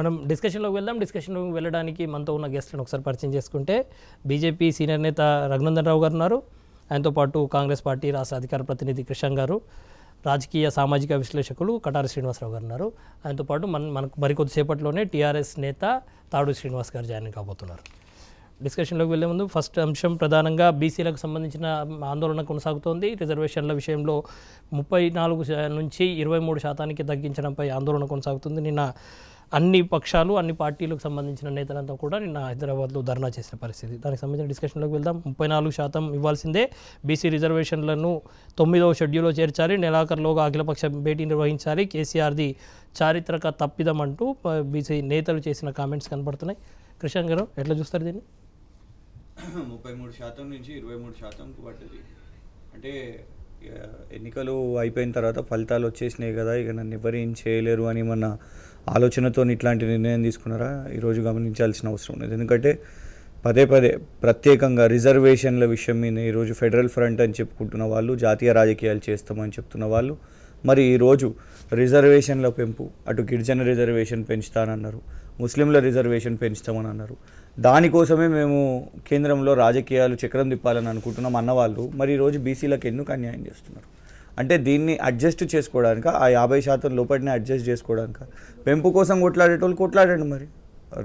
మనం డిస్కషన్లోకి వెళ్దాం. డిస్కషన్లోకి వెళ్ళడానికి మనతో ఉన్న గెస్ట్లను ఒకసారి పరిచయం చేసుకుంటే, బీజేపీ సీనియర్ నేత రఘునందన్ రావు గారు ఉన్నారు. ఆయనతో పాటు కాంగ్రెస్ పార్టీ రాష్ట్ర అధికార ప్రతినిధి కృష్ణ గారు, రాజకీయ సామాజిక విశ్లేషకులు కటారి శ్రీనివాసరావు గారు ఉన్నారు. ఆయనతో పాటు మనకు మరికొద్దిసేపట్లోనే టీఆర్ఎస్ నేత తాడు శ్రీనివాస్ గారు జాయిన్ కాబోతున్నారు. డిస్కషన్లోకి వెళ్లే ముందు ఫస్ట్ అంశం ప్రధానంగా బీసీలకు సంబంధించిన ఆందోళన కొనసాగుతోంది. రిజర్వేషన్ల విషయంలో 34 నుంచి 23% తగ్గించడంపై ఆందోళన కొనసాగుతుంది. నిన్న అన్ని పక్షాలు, అన్ని పార్టీలకు సంబంధించిన నేతలంతా కూడా నిన్న హైదరాబాద్లో ధర్నా చేసిన పరిస్థితి. దానికి సంబంధించిన డిస్కషన్లోకి వెళ్దాం. 34% ఇవ్వాల్సిందే, బీసీ రిజర్వేషన్లను 9వ షెడ్యూల్లో చేర్చాలి, నెలాఖరులోగా అఖిలపక్ష భేటీ నిర్వహించాలి, కేసీఆర్ది చారిత్రక తప్పిదం అంటూ బీసీ నేతలు చేసిన కామెంట్స్ కనబడుతున్నాయి. కృష్ణ గారు ఎట్లా చూస్తారు దీన్ని? 33% నుంచి 23% పడ్డది అంటే ఎన్నికలు అయిపోయిన తర్వాత ఫలితాలు వచ్చేసినాయి కదా, ఇక నన్ను ఎవరు ఏం చేయలేరు అని మన ఆలోచనతో ఇట్లాంటి నిర్ణయం తీసుకున్నారా? ఈరోజు గమనించాల్సిన అవసరం ఉంది. ఎందుకంటే పదే పదే ప్రత్యేకంగా రిజర్వేషన్ల విషయం మీద ఈరోజు ఫెడరల్ ఫ్రంట్ అని చెప్పుకుంటున్న వాళ్ళు, జాతీయ రాజకీయాలు చేస్తామని చెప్తున్న వాళ్ళు, మరి ఈరోజు రిజర్వేషన్ల పెంపు, అటు గిరిజన రిజర్వేషన్ పెంచుతానన్నారు, ముస్లింల రిజర్వేషన్ పెంచుతామని అన్నారు, దానికోసమే మేము కేంద్రంలో రాజకీయాలు చక్రం తిప్పాలని అనుకుంటున్నాం అన్నవాళ్ళు మరి ఈరోజు బీసీలకు ఎందుకు అన్యాయం చేస్తున్నారు? అంటే దీన్ని అడ్జస్ట్ చేసుకోవడానిక, ఆ 50% లోపటిని అడ్జస్ట్ చేసుకోవడానిక, పెంపు కోసం కొట్లాడేటోళ్ళు కొట్లాడండి. మరి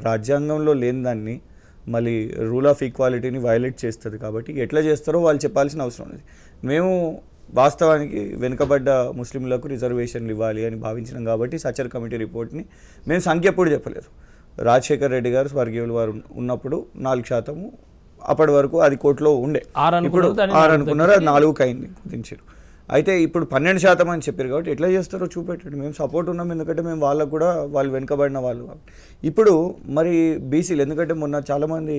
రాజ్యాంగంలో లేని దాన్ని మళ్ళీ రూల్ ఆఫ్ ఈక్వాలిటీని వైలేట్ చేస్తుంది కాబట్టి ఎట్లా చేస్తారో వాళ్ళు చెప్పాల్సిన అవసరం ఉంది. మేము వాస్తవానికి వెనుకబడ్డ ముస్లింలకు రిజర్వేషన్లు ఇవ్వాలి అని భావించినాం కాబట్టి సచర్ కమిటీ రిపోర్ట్ని మేము సంఖ్య ఎప్పుడు చెప్పలేదు. రాజశేఖర్ రెడ్డి గారు స్వర్గీయులు వారు ఉన్నప్పుడు 4%, అప్పటి వరకు అది కోర్టులో ఉండే 6 అనుకున్నారు, అది 4కు అయింది కుదించారు. అయితే ఇప్పుడు 12% అని చెప్పారు కాబట్టి ఎట్లా చేస్తారో చూపెట్టండి. మేము సపోర్ట్ ఉన్నాం, ఎందుకంటే మేము వాళ్ళకు కూడా వాళ్ళు వెనుకబడిన వాళ్ళు. ఇప్పుడు మరి బీసీలు, ఎందుకంటే మొన్న చాలామంది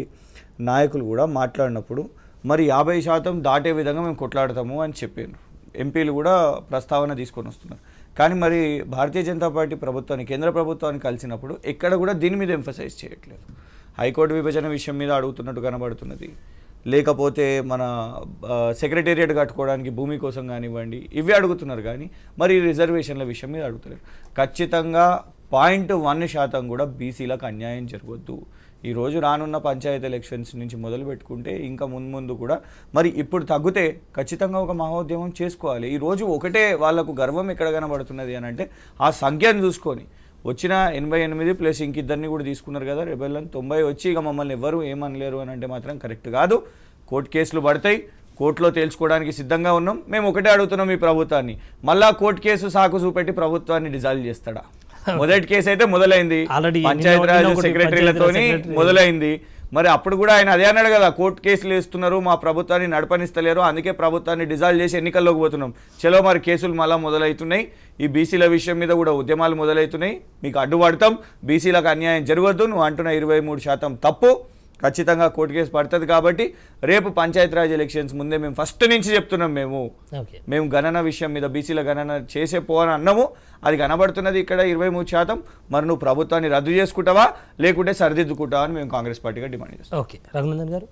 నాయకులు కూడా మాట్లాడినప్పుడు మరి 50% దాటే విధంగా మేము కొట్లాడతాము అని చెప్పారు, ఎంపీలు కూడా ప్రస్తావన తీసుకొని వస్తున్నారు. కానీ మరి భారతీయ జనతా పార్టీ ప్రభుత్వాన్ని, కేంద్ర ప్రభుత్వాన్ని కలిసినప్పుడు ఎక్కడ కూడా దీని మీద ఎంఫసైజ్ చేయట్లేదు. హైకోర్టు విభజన విషయం మీద అడుగుతున్నట్టు కనబడుతున్నది, లేకపోతే మన సెక్రటేరియట్ కట్టుకోవడానికి భూమి కోసం కానివ్వండి, ఇవి అడుగుతున్నారు. కానీ మరి రిజర్వేషన్ల విషయం మీద అడుగుతలేరు. ఖచ్చితంగా 0.1% కూడా బీసీలకు అన్యాయం జరగొద్దు. ఈరోజు రానున్న పంచాయతీ ఎలక్షన్స్ నుంచి మొదలు పెట్టుకుంటే ఇంకా ముందు కూడా మరి ఇప్పుడు తగ్గితే ఖచ్చితంగా ఒక మహోద్యమం చేసుకోవాలి. ఈరోజు ఒకటే వాళ్ళకు గర్వం ఎక్కడ కనబడుతున్నది అని అంటే ఆ సంఖ్యను చూసుకొని వచ్చిన 88 ప్లస్ ఇంకిద్దరిని కూడా తీసుకున్నారు కదా రెబెల్లని, 90 వచ్చి ఇక మమ్మల్ని ఎవరు ఏమనలేరు అని అంటే మాత్రం కరెక్ట్ కాదు. కోర్టు కేసులు పడతాయి, కోర్టులో తేల్చుకోవడానికి సిద్ధంగా ఉన్నాం. మేము ఒకటే అడుగుతున్నాం ఈ ప్రభుత్వాన్ని, మళ్ళా కోర్టు కేసు సాకు చూపెట్టి ప్రభుత్వాన్ని డిజాల్వ్ చేస్తాడా? మొదటి కేసు అయితే మొదలైంది, పంచాయతీరాజ్ సెక్రటరీలతో మొదలైంది. మరి అప్పుడు కూడా ఆయన అదే అన్నాడు కదా, కోర్టు కేసులు వేస్తున్నారు, మా ప్రభుత్వాన్ని నడపనిస్తలేరు, అందుకే ప్రభుత్వాన్ని డిజాల్వ్ చేసి ఎన్నికల్లోకి పోతున్నాం. చలో మరి కేసులు మళ్ళీ మొదలవుతున్నాయి, ఈ బీసీల విషయం మీద కూడా ఉద్యమాలు మొదలవుతున్నాయి, మీకు అడ్డుపడతాం, బీసీలకు అన్యాయం జరగద్దు, నువ్వు అంటున్న 23% తప్పు, ఖచ్చితంగా కోర్టు కేసు పడుతుంది. కాబట్టి రేపు పంచాయతీరాజ్ ఎలక్షన్స్ ముందే మేము ఫస్ట్ నుంచి చెప్తున్నాం, మేము గణన విషయం మీద బీసీల గణన చేసే పోవని అన్నాము, అది కనబడుతున్నది ఇక్కడ 23%. మరి నువ్వు ప్రభుత్వాన్ని రద్దు చేసుకుంటావా లేకుంటే సరిదిద్దుకుంటావా అని మేము కాంగ్రెస్ పార్టీగా డిమాండ్ చేస్తాం. ఓకే రఘునందన్ గారు,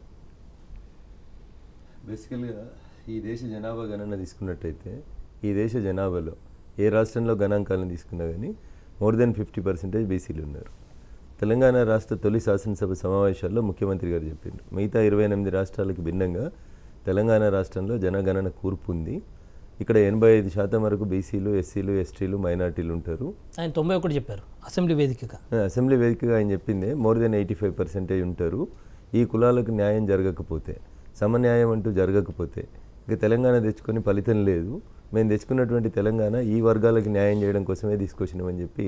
బేసికల్గా ఈ దేశ జనాభా గణన తీసుకున్నట్టయితే ఈ దేశ జనాభాలో ఏ రాష్ట్రంలో గణాంకాలను తీసుకున్నా కానీ more than 50% బీసీలు ఉన్నారు. తెలంగాణ రాష్ట్ర తొలి శాసనసభ సమావేశాల్లో ముఖ్యమంత్రి గారు చెప్పారు, మిగతా 28 రాష్ట్రాలకు భిన్నంగా తెలంగాణ రాష్ట్రంలో జనగణన కూర్పు ఉంది, ఇక్కడ 85% వరకు బీసీలు, ఎస్సీలు, ఎస్టీలు, మైనార్టీలు ఉంటారు. ఆయన 91 చెప్పారు అసెంబ్లీ వేదికగా ఆయన చెప్పింది, more than 85% ఉంటారు. ఈ కులాలకు న్యాయం జరగకపోతే, సమన్యాయం అంటూ జరగకపోతే ఇక తెలంగాణ తెచ్చుకొని ఫలితం లేదు. మేము తెచ్చుకున్నటువంటి తెలంగాణ ఈ వర్గాలకు న్యాయం చేయడం కోసమే తీసుకొచ్చినామని చెప్పి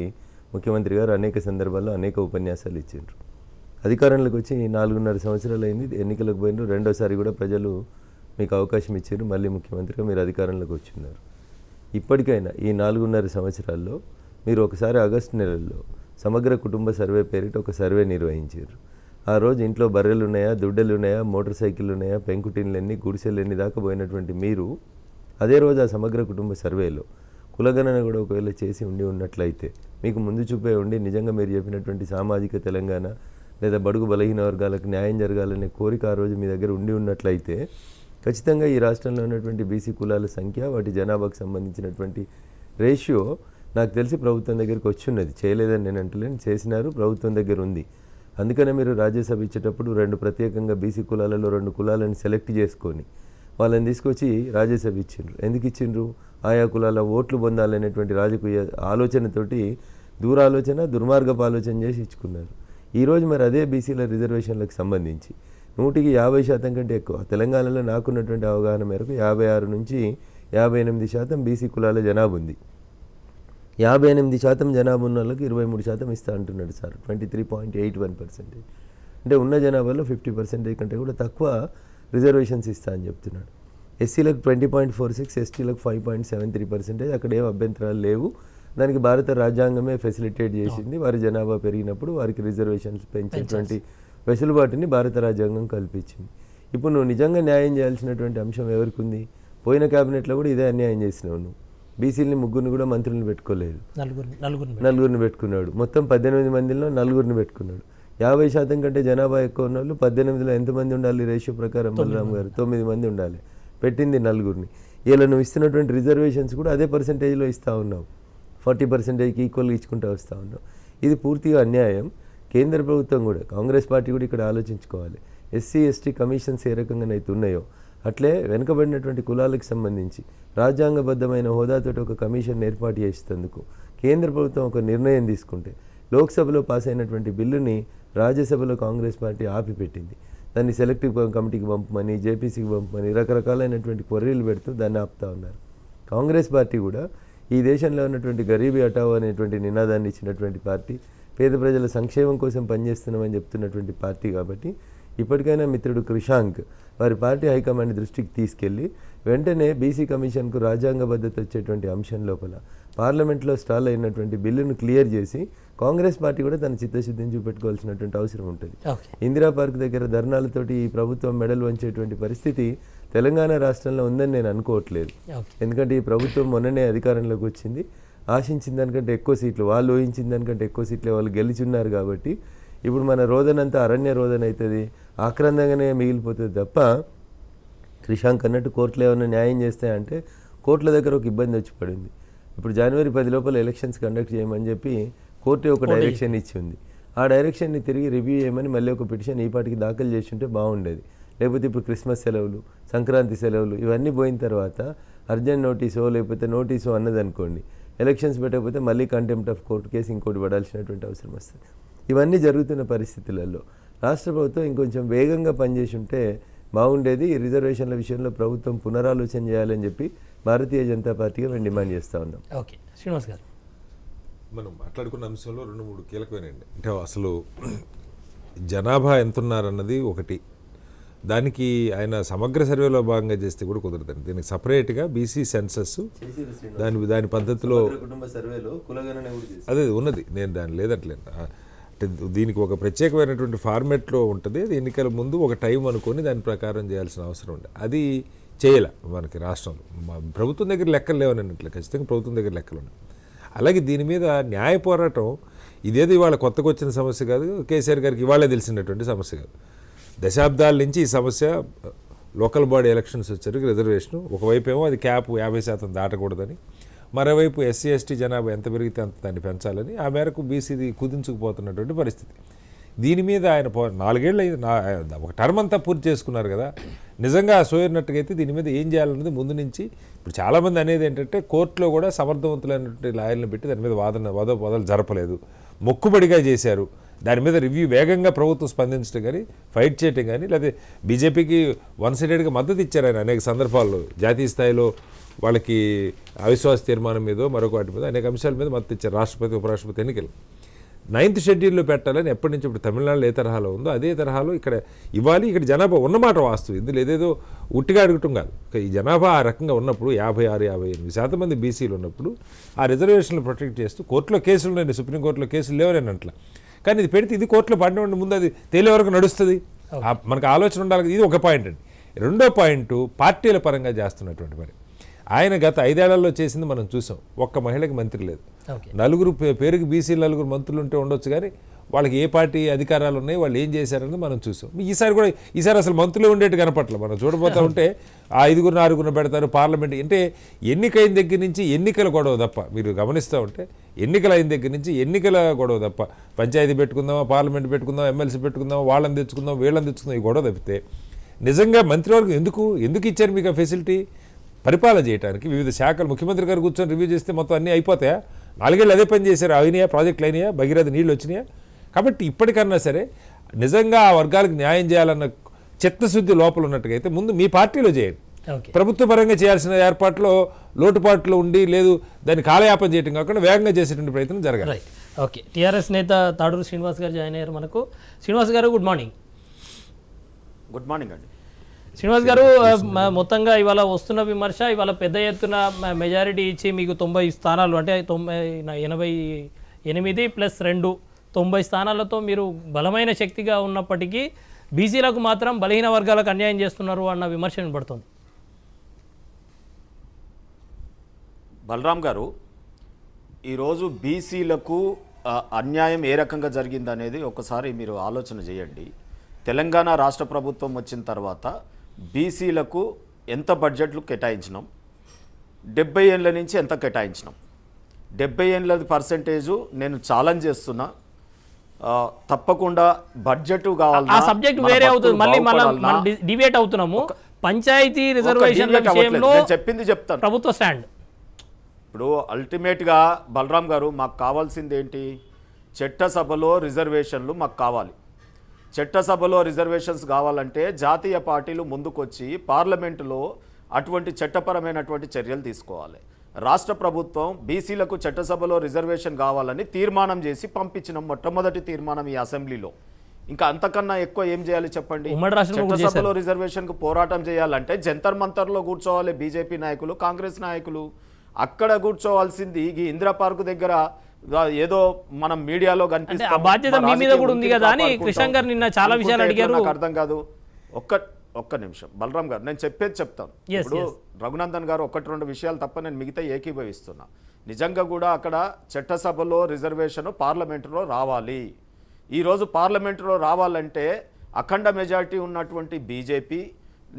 ముఖ్యమంత్రి గారు అనేక సందర్భాల్లో అనేక ఉపన్యాసాలు ఇచ్చిండ్రు. అధికారంలోకి వచ్చి 4.5 సంవత్సరాలు అయింది, ఎన్నికలకు పోయినారు, రెండోసారి కూడా ప్రజలు మీకు అవకాశం ఇచ్చారు, మళ్ళీ ముఖ్యమంత్రిగా మీరు అధికారంలోకి వచ్చిన్నారు. ఇప్పటికైనా ఈ 4.5 సంవత్సరాల్లో మీరు ఒకసారి ఆగస్టు నెలలో సమగ్ర కుటుంబ సర్వే పేరిట ఒక సర్వే నిర్వహించారు. ఆ రోజు ఇంట్లో బర్రెలు ఉన్నాయా, దుడ్డలు ఉన్నాయా, మోటార్ సైకిళ్ళు ఉన్నాయా, పెంకుటిన్లన్నీ, గుడిసెలన్నీ దాకా పోయినటువంటి మీరు అదే రోజు ఆ సమగ్ర కుటుంబ సర్వేలో కులగణన కూడా ఒకవేళ చేసి ఉన్నట్లయితే మీకు ముందు చూపే ఉండి నిజంగా మీరు చెప్పినటువంటి సామాజిక తెలంగాణ లేదా బడుగు బలహీన వర్గాలకు న్యాయం జరగాలనే కోరిక ఆ రోజు మీ దగ్గర ఉన్నట్లయితే ఖచ్చితంగా ఈ రాష్ట్రంలో ఉన్నటువంటి బీసీ కులాల సంఖ్య, వాటి జనాభాకు సంబంధించినటువంటి రేషియో నాకు తెలిసి ప్రభుత్వం దగ్గరికి వచ్చి ఉన్నది, చేయలేదని నేను అంటలేను, చేసినారు, ప్రభుత్వం దగ్గర ఉంది. అందుకనే మీరు రాజ్యసభ ఇచ్చేటప్పుడు రెండు ప్రత్యేకంగా బీసీ కులాలలో రెండు కులాలను సెలెక్ట్ చేసుకొని వాళ్ళని తీసుకొచ్చి రాజ్యసభ ఇచ్చిండ్రు. ఎందుకు ఇచ్చిండ్రు? ఆయా కులాల ఓట్లు పొందాలనేటువంటి రాజకీయ ఆలోచనతోటి దూరాలోచన, దుర్మార్గపు ఆలోచన చేసి ఇచ్చుకున్నారు. ఈరోజు మరి అదే బీసీల రిజర్వేషన్లకు సంబంధించి 150% కంటే ఎక్కువ తెలంగాణలో నాకున్నటువంటి అవగాహన మేరకు 56 నుంచి 58% బీసీ కులాల జనాభా ఉంది. 58% జనాభా ఉన్న వాళ్ళకి 23% ఇస్తా అంటున్నాడు సార్. 23.81% అంటే ఉన్న జనాభాలో 50% కంటే కూడా తక్కువ రిజర్వేషన్స్ ఇస్తా అని చెప్తున్నాడు. ఎస్సీలకు 20.46, ఎస్టీలకు 5.73%. అక్కడ ఏం అభ్యంతరాలు లేవు. దానికి భారత రాజ్యాంగమే ఫెసిలిటేట్ చేసింది. వారి జనాభా పెరిగినప్పుడు వారికి రిజర్వేషన్స్ పెంచేటువంటి వెసులుబాటుని భారత రాజ్యాంగం కల్పించింది. ఇప్పుడు నువ్వు నిజంగా న్యాయం చేయాల్సినటువంటి అంశం ఎవరికి ఉంది? పోయిన క్యాబినెట్లో కూడా ఇదే అన్యాయం చేసినావు. నువ్వు బీసీలని ముగ్గురిని కూడా మంత్రులను పెట్టుకోలేదు, నలుగురిని పెట్టుకున్నాడు. మొత్తం 18 మందిలో 4 పెట్టుకున్నాడు. 50% కంటే జనాభా ఎక్కువ ఉన్న వాళ్ళు 18లో ఎంతమంది ఉండాలి? రేషియో ప్రకారం బలరాం గారు 9 మంది ఉండాలి. పెట్టింది 4. ఇలా నువ్వు ఇస్తున్నటువంటి రిజర్వేషన్స్ కూడా అదే పర్సంటేజ్లో ఇస్తూ ఉన్నావు, 40%కి ఈక్వల్గా ఇచ్చుకుంటూ వస్తూ ఉన్నావు. ఇది పూర్తిగా అన్యాయం. కేంద్ర ప్రభుత్వం కూడా, కాంగ్రెస్ పార్టీ కూడా ఇక్కడ ఆలోచించుకోవాలి. ఎస్సీ ఎస్టీ కమిషన్స్ ఏ రకంగానైతే ఉన్నాయో అట్లే వెనుకబడినటువంటి కులాలకు సంబంధించి రాజ్యాంగబద్ధమైన హోదాతో ఒక కమిషన్ ఏర్పాటు చేసేందుకు కేంద్ర ప్రభుత్వం ఒక నిర్ణయం తీసుకుంటే, లోక్సభలో పాస్ అయినటువంటి బిల్లుని రాజ్యసభలో కాంగ్రెస్ పార్టీ ఆపిపెట్టింది. దాన్ని సెలెక్టివ్ కమిటీకి పంపమని, జేపీసీకి పంపమని రకరకాలైనటువంటి క్వరీలు పెడుతూ దాన్ని ఆపుతా ఉన్నారు. కాంగ్రెస్ పార్టీ కూడా ఈ దేశంలో ఉన్నటువంటి గరీబీ హఠావో అనేటువంటి నినాదాన్ని ఇచ్చినటువంటి పార్టీ, పేద ప్రజల సంక్షేమం కోసం పనిచేస్తున్నామని చెప్తున్నటువంటి పార్టీ కాబట్టి ఇప్పటికైనా మిత్రుడు క్రిషాంక్ వారి పార్టీ హైకమాండ్ దృష్టికి తీసుకెళ్ళి వెంటనే బీసీ కమిషన్కు రాజ్యాంగబద్ధత వచ్చేటువంటి అంశం లోపల పార్లమెంట్లో స్టాల్ అయినటువంటి బిల్లును క్లియర్ చేసి కాంగ్రెస్ పార్టీ కూడా తన చిత్తశుద్ధిని చూపెట్టుకోవాల్సినటువంటి అవసరం ఉంటుంది. ఇందిరా పార్క్ దగ్గర ధర్నాలతోటి ఈ ప్రభుత్వం మెడల్ వంచేటువంటి పరిస్థితి తెలంగాణ రాష్ట్రంలో ఉందని నేను అనుకోవట్లేదు. ఎందుకంటే ఈ ప్రభుత్వం మొన్ననే అధికారంలోకి వచ్చింది. ఆశించిన దానికంటే ఎక్కువ సీట్లు, వాళ్ళు ఊహించిన దానికంటే ఎక్కువ సీట్లు వాళ్ళు గెలిచున్నారు కాబట్టి ఇప్పుడు మన రోదనంతా అరణ్య రోదన అవుతుంది, ఆక్రందంగానే మిగిలిపోతుంది తప్ప క్రిషాంక్ అన్నట్టు కోర్టులో ఏమైనా న్యాయం చేస్తాయంటే కోర్టుల దగ్గర ఒక ఇబ్బంది వచ్చి పడింది. ఇప్పుడు జనవరి 10 లోపల ఎలక్షన్స్ కండక్ట్ చేయమని చెప్పి కోర్టు ఒక డైరెక్షన్ ఇచ్చింది. ఆ డైరెక్షన్ని తిరిగి రివ్యూ చేయమని మళ్ళీ ఒక పిటిషన్ ఈ పాటికి దాఖలు చేస్తుంటే బాగుండేది. లేకపోతే ఇప్పుడు క్రిస్మస్ సెలవులు, సంక్రాంతి సెలవులు ఇవన్నీ పోయిన తర్వాత అర్జెంట్ నోటీసో లేకపోతే నోటీసో అన్నదనుకోండి, ఎలక్షన్స్ పెట్టకపోతే మళ్ళీ కంటెంప్ట్ ఆఫ్ కోర్టు కేసు ఇంకోటి పడాల్సినటువంటి అవసరం వస్తుంది. ఇవన్నీ జరుగుతున్న పరిస్థితులలో రాష్ట్ర ప్రభుత్వం ఇంకొంచెం వేగంగా పనిచేసి ఉంటే బాగుండేది. రిజర్వేషన్ల విషయంలో ప్రభుత్వం పునరాలోచన చేయాలని చెప్పి భారతీయ జనతా పార్టీగా మేము డిమాండ్ చేస్తూ ఉన్నాం. ఓకే శ్రీనివాస్ గారు, మనం మాట్లాడుకున్న అంశంలో 2-3 కీలకమైనండి. అంటే అసలు జనాభా ఎంత ఉన్నారన్నది ఒకటి, దానికి ఆయన సమగ్ర సర్వేలో భాగంగా చేస్తే కూడా కుదరదండి. దీనికి సపరేట్గా బీసీ సెన్సస్ దాని పద్ధతిలో అదే ఉన్నది, నేను దాని లేదట్లేదు. అంటే దీనికి ఒక ప్రత్యేకమైనటువంటి ఫార్మేట్లో ఉంటుంది. అది ఎన్నికల ముందు ఒక టైం అనుకొని దాని ప్రకారం చేయాల్సిన అవసరం ఉంది. అది చేయాల మనకి రాష్ట్రంలో ప్రభుత్వం దగ్గర లెక్కలు లేవనట్లు, ఖచ్చితంగా ప్రభుత్వం దగ్గర లెక్కలు ఉన్నాయి. అలాగే దీని మీద న్యాయ పోరాటం ఇదేదో ఇవాళ కొత్తగా వచ్చిన సమస్య కాదు, కేసీఆర్ గారికి ఇవాళే తెలిసినటువంటి సమస్య కాదు. దశాబ్దాల నుంచి ఈ సమస్య లోకల్ బాడీ ఎలక్షన్స్ వచ్చేసరికి రిజర్వేషన్ ఒకవైపు ఏమో అది క్యాప్ 50% దాటకూడదని, మరోవైపు ఎస్సీ ఎస్టీ జనాభా ఎంత పెరిగితే అంత దాన్ని పెంచాలని, ఆ మేరకు బీసీది కుదించుకుపోతున్నటువంటి పరిస్థితి. దీని మీద ఆయన 4 ఏళ్ళు ఒక టర్మ్ అంతా పూర్తి చేసుకున్నారు కదా, నిజంగా సోయినట్టుగైతే దీని మీద ఏం చేయాలన్నది ముందు నుంచి. ఇప్పుడు చాలామంది అనేది ఏంటంటే కోర్టులో కూడా సమర్థవంతులైనటువంటి లాయర్లను పెట్టి దాని మీద వాదోపవాదాలు జరపలేదు, మొక్కుబడిగా చేశారు. దాని మీద రివ్యూ వేగంగా ప్రభుత్వం స్పందించడం కానీ, ఫైట్ చేయటం కానీ, లేకపోతే బీజేపీకి 1-సైడెడ్గా మద్దతు ఇచ్చారు ఆయన అనేక సందర్భాల్లో. జాతీయ స్థాయిలో వాళ్ళకి అవిశ్వాస తీర్మానం మీద, మరొక వాటి మీద, అనేక అంశాల మీద మద్దతు ఇచ్చారు రాష్ట్రపతి ఉపరాష్ట్రపతి ఎన్నికలు. 9th షెడ్యూల్లో పెట్టాలని ఎప్పటి నుంచి ఇప్పుడు తమిళనాడులో ఏ తరహాలో ఉందో అదే తరహాలో ఇక్కడ ఇవ్వాలి. ఇక్కడ జనాభా ఉన్నమాట వాస్తవం, ఇందులో ఏదేదో ఉట్టిగా అడగటం కాదు. ఈ జనాభా ఆ రకంగా ఉన్నప్పుడు 56-58% మంది బీసీలు ఉన్నప్పుడు ఆ రిజర్వేషన్లు ప్రొటెక్ట్ చేస్తూ కోర్టులో కేసులు ఉన్నాయి, సుప్రీంకోర్టులో కేసులు లేవని అట్లా. కానీ ఇది పెడితే ఇది కోర్టులో పడిన ముందు అది తేలే వరకు నడుస్తుంది, మనకు ఆలోచన ఉండాలి. ఇది ఒక పాయింట్ అండి. రెండో పాయింట్ పార్టీల పరంగా చేస్తున్నటువంటి పని. ఆయన గత 5 ఏళ్లలో చేసింది మనం చూసాం. ఒక్క మహిళకి మంత్రి లేదు, 4 పేరుకి బీసీ 4 మంత్రులు ఉంటే ఉండొచ్చు కానీ వాళ్ళకి ఏ పార్టీ అధికారాలు ఉన్నాయి, వాళ్ళు ఏం చేశారని మనం చూసాం. ఈసారి కూడా ఈసారి అసలు మంత్రులు ఉండేట్టు కనపట్ల మనం చూడబోతా ఉంటే ఆ ఐదుగురు ఆరుగురు పెడతారు పార్లమెంట్ అంటే ఎన్నికైన దగ్గర నుంచి ఎన్నికల గొడవ తప్ప మీరు గమనిస్తూ ఉంటే ఎన్నికలైన దగ్గర నుంచి ఎన్నికల గొడవ తప్ప పంచాయతీ పెట్టుకుందామా పార్లమెంట్ పెట్టుకుందాం ఎమ్మెల్సీ పెట్టుకుందాం వాళ్ళని తెచ్చుకుందాం వీళ్ళని తెచ్చుకుందాం ఈ గొడవ తప్పితే నిజంగా మంత్రివర్గం ఎందుకు ఇచ్చారు మీకు ఆ ఫెసిలిటీ? పరిపాలన చేయడానికి వివిధ శాఖలు ముఖ్యమంత్రి గారు కూర్చొని రివ్యూ చేస్తే మొత్తం అన్నీ అయిపోతాయా? 4 ఏళ్ళు అదే పని చేశారు. అయినాయా ప్రాజెక్టులు? అయినాయా? భగీరథ నీళ్ళు వచ్చినాయా? కాబట్టి ఇప్పటికన్నా సరే నిజంగా ఆ వర్గాలకు న్యాయం చేయాలన్న చిత్తశుద్ధి లోపల ఉన్నట్టుగైతే ముందు మీ పార్టీలో చేయండి. ప్రభుత్వ పరంగా చేయాల్సిన ఏర్పాట్లో లోటుపాట్లు ఉండి లేదు దాన్ని కాలయాపన చేయడం కాకుండా వేగంగా చేసేటువంటి ప్రయత్నం జరగాలి. ఓకే, టీఆర్ఎస్ నేత తాడూరు శ్రీనివాస్ గారు జాయిన్ అయ్యారు మనకు. శ్రీనివాస్ గారు గుడ్ మార్నింగ్. గుడ్ మార్నింగ్ అండి. శ్రీనివాస్ గారు, మొత్తంగా ఇవాళ వస్తున్న విమర్శ ఇవాళ పెద్ద ఎత్తున మెజారిటీ ఇచ్చి మీకు 90 స్థానాలు అంటే 90 + 2 90 స్థానాలతో మీరు బలమైన శక్తిగా ఉన్నప్పటికీ బీసీలకు మాత్రం బలహీన వర్గాలకు అన్యాయం చేస్తున్నారు అన్న విమర్శ వినబడుతుంది. బలరాం గారు, ఈరోజు బీసీలకు అన్యాయం ఏ రకంగా జరిగిందనేది ఒకసారి మీరు ఆలోచన చేయండి. తెలంగాణ రాష్ట్ర ప్రభుత్వం వచ్చిన తర్వాత బీసీలకు ఎంత బడ్జెట్లు కేటాయించినాం, 70 ఏళ్ళ నుంచి ఎంత కేటాయించినాం? 70 ఏళ్ళది పర్సెంటేజు నేను ఛాలెంజ్ చేస్తున్నా. తప్పకుండా బడ్జెట్ కావాలి. ఆ సబ్జెక్ట్ వేరే అవుతుంది, మళ్ళీ మనం డిబేట్ అవుతున్నాము. పంచాయతీ రిజర్వేషన్ల విషయంలో నేను చెప్పింది చెప్తాను, ప్రభుత్వ స్టాండ్. ఇప్పుడు అల్టిమేట్గా బలరాం గారు, మాకు కావాల్సింది ఏంటి? చట్టసభలో రిజర్వేషన్లు మాకు కావాలి. చట్టసభలో రిజర్వేషన్స్ కావాలంటే జాతీయ పార్టీలు ముందుకొచ్చి పార్లమెంటులో అటువంటి చట్టపరమైనటువంటి చర్యలు తీసుకోవాలి. రాష్ట్ర ప్రభుత్వం బీసీలకు చట్టసభలో రిజర్వేషన్ కావాలని తీర్మానం చేసి పంపించిన మొట్టమొదటి తీర్మానం ఈ అసెంబ్లీలో. ఇంకా అంతకన్నా ఎక్కువ ఏం చేయాలి చెప్పండి? చట్టసభలో రిజర్వేషన్కు పోరాటం చేయాలంటే జంతర్ మంతర్లో కూర్చోవాలి బీజేపీ నాయకులు, కాంగ్రెస్ నాయకులు. అక్కడ కూర్చోవాల్సింది ఈ ఇందిరా పార్కు దగ్గర ఏదో మనం మీడియాలో కనిపిస్తుంది, అర్థం కాదు. ఒక్క నిమిషం బలరాం గారు, నేను చెప్పేది చెప్తాను. ఇప్పుడు రఘునందన్ గారు 1-2 విషయాలు తప్ప నేను మిగతా ఏకీభవిస్తున్నా. నిజంగా కూడా అక్కడ చట్టసభలో రిజర్వేషన్ పార్లమెంటులో రావాలి. ఈరోజు పార్లమెంటులో రావాలంటే అఖండ మెజార్టీ ఉన్నటువంటి బీజేపీ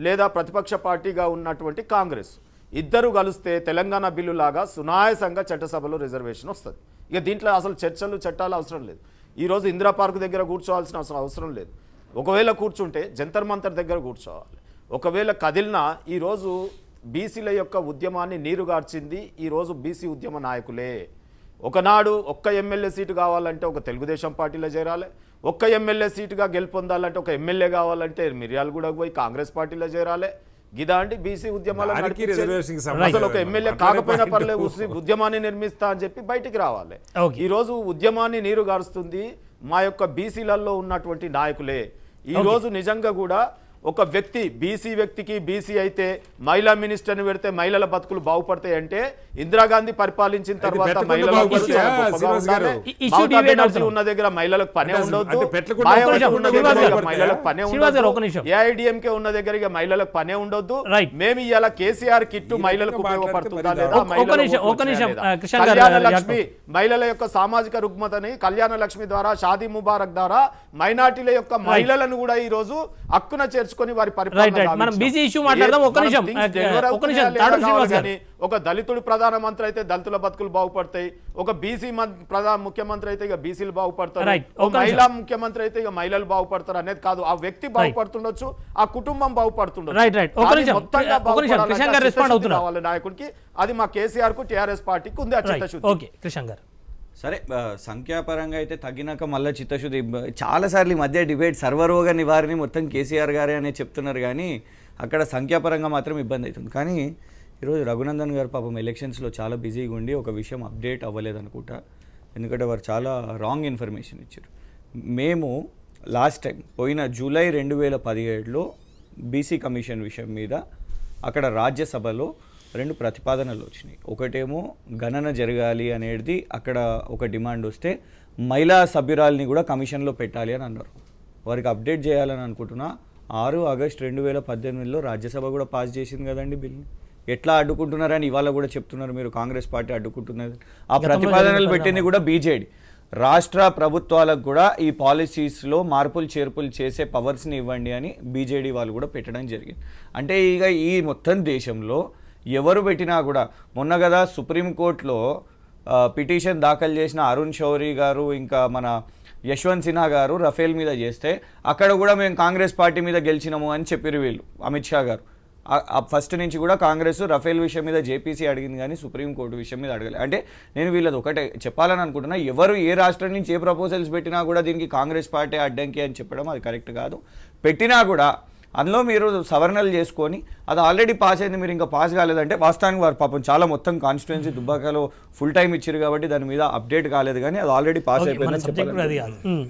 లేదా ప్రతిపక్ష పార్టీగా ఉన్నటువంటి కాంగ్రెస్ ఇద్దరు కలిస్తే తెలంగాణ బిల్లు లాగా సునాయసంగా చట్టసభలో రిజర్వేషన్ వస్తుంది. ఇక దీంట్లో అసలు చర్చలు చట్టాలు అవసరం లేదు. ఈరోజు ఇందిరా పార్క్ దగ్గర కూర్చోవాల్సిన అవసరం లేదు. ఒకవేళ కూర్చుంటే జంతర్ మంతర్ దగ్గర కూర్చోవాలి. ఒకవేళ కదిలినా ఈరోజు బీసీల యొక్క ఉద్యమాన్ని నీరుగార్చింది ఈరోజు బీసీ ఉద్యమ నాయకులే. ఒకనాడు ఒక్క ఎమ్మెల్యే సీటు కావాలంటే ఒక తెలుగుదేశం పార్టీలో చేరాలి. ఒక్క ఎమ్మెల్యే సీటుగా గెలుపొందాలంటే ఒక ఎమ్మెల్యే కావాలంటే మిర్యాలగూడకు పోయి కాంగ్రెస్ పార్టీలో చేరాలి. గిదాండి బీసీ ఉద్యమాల అసలు ఒక ఎమ్మెల్యే కాకపోయినా పర్లేదు ఉద్యమాన్ని నిర్మిస్తా అని చెప్పి బయటికి రావాలి. ఈరోజు ఉద్యమాన్ని నీరు గారుస్తుంది మా యొక్క బీసీలలో ఉన్నటువంటి నాయకులే. ఈరోజు నిజంగా కూడా ఒక వ్యక్తి బీసీ వ్యక్తికి బీసీ అయితే మహిళా మినిస్టర్ని పెడితే మహిళల బతుకులు బాగుపడతాయి అంటే ఇందిరాగాంధీ పరిపాలించిన తర్వాత మహిళలు ఉన్న దగ్గర మహిళలకు పనే ఉండదు, మహిళలకు పనే ఉండదు, ఏఐడిఎంకే ఉన్న దగ్గర ఇక మహిళలకు పనే ఉండదు. మేము ఇవాళ కేసీఆర్ కిట్ మహిళలకు ఉపయోగపడుతుందా లేదా? కళ్యాణ లక్ష్మి మహిళల యొక్క సామాజిక రుగ్మతని కళ్యాణ లక్ష్మి ద్వారా, షాదీ ముబారక్ ద్వారా మైనార్టీల యొక్క మహిళలను కూడా ఈ రోజు హక్కున చేర్చు ఒక దళితుడు ప్రధానమంత్రి అయితే దళితుల బతుకులు బాగుపడతాయి, ఒక బీసీ ముఖ్యమంత్రి అయితే ఇక బీసీలు బాగుపడతారు, ఒక మహిళా ముఖ్యమంత్రి అయితే ఇక మహిళలు బాగుపడతారు అనేది కాదు. ఆ వ్యక్తి బాగుపడుతుండొచ్చు, ఆ కుటుంబం బాగుపడుతుండొచ్చు. నాయకుడికి అది మా కేసీఆర్ కు టీఆర్ఎస్ పార్టీకి ఉంది. సరే, సంఖ్యాపరంగా అయితే తగినాక మళ్ళీ చిత్తశుద్ధి. చాలాసార్లు ఈ మధ్య డిబేట్ సర్వరోగ నివారణ మొత్తం కేసీఆర్ గారే అనే చెప్తున్నారు, కానీ అక్కడ సంఖ్యాపరంగా మాత్రం ఇబ్బంది అవుతుంది. కానీ ఈరోజు రఘునందన్ గారు పాపం ఎలక్షన్స్లో చాలా బిజీగా ఉండి ఒక విషయం అప్డేట్ అవ్వలేదు అనుకుంటా, ఎందుకంటే వారు చాలా రాంగ్ ఇన్ఫర్మేషన్ ఇచ్చారు. మేము లాస్ట్ టైం పోయిన జూలై 2017లో బీసీ కమిషన్ విషయం మీద అక్కడ రాజ్యసభలో 2 ప్రతిపాదనలు వచ్చినాయి. ఒకటేమో గణన జరగాలి అనేది అక్కడ ఒక డిమాండ్ వస్తే మహిళా సభ్యురాలని కూడా కమిషన్లో పెట్టాలి అని అన్నారు. వారికి అప్డేట్ చేయాలని అనుకుంటున్నా. 6 ఆగస్టు 2018లో రాజ్యసభ కూడా పాస్ చేసింది కదండి బిల్ని. ఎట్లా అడ్డుకుంటున్నారని ఇవాళ కూడా చెప్తున్నారు మీరు, కాంగ్రెస్ పార్టీ అడ్డుకుంటున్నారు. ఆ ప్రతిపాదనలు పెట్టింది కూడా బీజేడీ. రాష్ట్ర ప్రభుత్వాలకు కూడా ఈ పాలసీస్ లో మార్పులు చేర్పులు చేసే పవర్స్ ని ఇవ్వండి అని బీజేడీ వాళ్ళు కూడా పెట్టడం జరిగింది. అంటే ఇక ఈ మొత్తం దేశంలో ఎవరు పెట్టినా కూడా మొన్న కదా సుప్రీం కోర్టులో పిటిషన్ దాఖలు చేసిన అరుణ్ షౌరీ గారు ఇంకా మన యశ్వంత్ సిన్హా గారు రఫేల్ మీద చేస్తే అక్కడ కూడా మేము కాంగ్రెస్ పార్టీ మీద గెలిచినాము అని చెప్పారు వీళ్ళు. అమిత్ షా గారు ఫస్ట్ నుంచి కూడా కాంగ్రెస్ రఫేల్ విషయం మీద జేపీసీ అడిగింది కానీ సుప్రీంకోర్టు విషయం మీద అడగలేదు. అంటే నేను వీళ్ళది ఒకటే చెప్పాలని అనుకుంటున్నా, ఎవరు ఏ రాష్ట్రం నుంచి ఏ ప్రపోజల్స్ పెట్టినా కూడా దీనికి కాంగ్రెస్ పార్టీ అడ్డంకి అని చెప్పడం అది కరెక్ట్ కాదు. పెట్టినా కూడా అందులో మీరు సవరణలు చేసుకొని అది ఆల్రెడీ పాస్ అయింది మీరు ఇంకా పాస్ కాలేదంటే వాస్తవానికి వారు పాపం చాలా మొత్తం కాన్స్టిట్యుయెన్సీ దుబ్బాకలో ఫుల్ టైం ఇచ్చారు కాబట్టి దాని మీద అప్డేట్ కాలేదు కానీ అది ఆల్రెడీ పాస్ అయిపోయింది.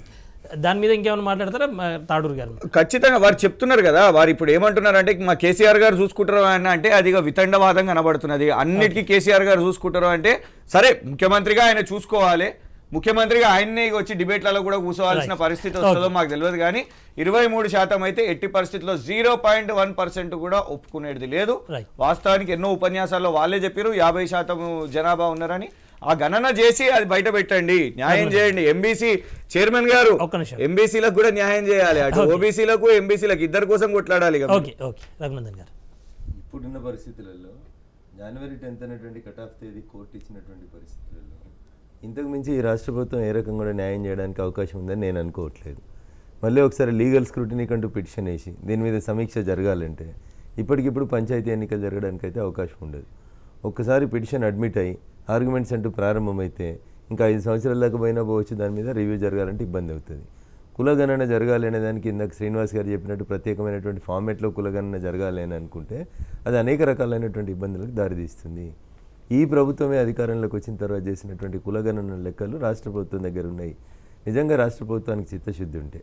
దాని మీద ఇంకేమైనా మాట్లాడతారా తాడూరు గారు? ఖచ్చితంగా వారు చెప్తున్నారు కదా, వారు ఇప్పుడు ఏమంటున్నారు అంటే మా కేసీఆర్ గారు చూసుకుంటారు అని అంటే అది వితండవాదం కనబడుతున్నది. అన్నిటికీ కేసీఆర్ గారు చూసుకుంటారు అంటే సరే ముఖ్యమంత్రిగా ఆయన చూసుకోవాలి, ముఖ్యమంత్రిగా ఆయన్నే వచ్చి డిబేట్లలో కూడా కూర్చోవాల్సిన పరిస్థితి వస్తుందో మాకు తెలియదు కానీ 23% అయితే ఎట్టి పరిస్థితుల్లో 0.1% కూడా ఒప్పుకునేది లేదు. వాస్తవానికి ఎన్నో ఉపన్యాసాల్లో వాళ్ళే చెప్పారు 50% జనాభా ఉన్నారని. ఆ గణన చేసి అది బయట పెట్టండి, న్యాయం చేయండి. ఎంబీసీ చైర్మన్ గారు ఎంబీసీలకు కూడా న్యాయం చేయాలి, అటు ఓబీసీలకు ఎంబీసీలకు ఇద్దరు కోసం కొట్లాడాలి. ఇప్పుడున్న పరిస్థితులలో జనవరి 10 అనేటువంటి కట్ ఆఫ్ తేదీ కోర్టు ఇచ్చినటువంటి పరిస్థితులలో ఇంతకు మించి ఈ రాష్ట్ర ప్రభుత్వం ఏ రకంగా కూడా న్యాయం చేయడానికి అవకాశం ఉందని నేను అనుకోవట్లేదు. మళ్ళీ ఒకసారి లీగల్ స్క్రూటినీ కంటూ పిటిషన్ వేసి దీని మీద సమీక్ష జరగాలంటే ఇప్పటికిప్పుడు పంచాయతీ ఎన్నికలు జరగడానికి అయితే అవకాశం ఉండదు. ఒక్కసారి పిటిషన్ అడ్మిట్ అయ్యి ఆర్గ్యుమెంట్స్ అంటూ ప్రారంభమైతే ఇంకా 5 సంవత్సరాల దాకా పోయినా పోవచ్చు, దాని మీద రివ్యూ జరగాలంటే ఇబ్బంది అవుతుంది. కులగణన జరగాలి అనేదానికి ఇందాక శ్రీనివాస్ గారు చెప్పినట్టు ప్రత్యేకమైనటువంటి ఫార్మేట్లో కులగణన జరగాలి అని అనుకుంటే అది అనేక రకాలైనటువంటి ఇబ్బందులకు దారితీస్తుంది. ఈ ప్రభుత్వమే అధికారంలోకి వచ్చిన తర్వాత చేసినటువంటి కులగణన లెక్కలు రాష్ట్ర ప్రభుత్వం దగ్గర ఉన్నాయి. నిజంగా రాష్ట్ర ప్రభుత్వానికి చిత్తశుద్ధి ఉంటే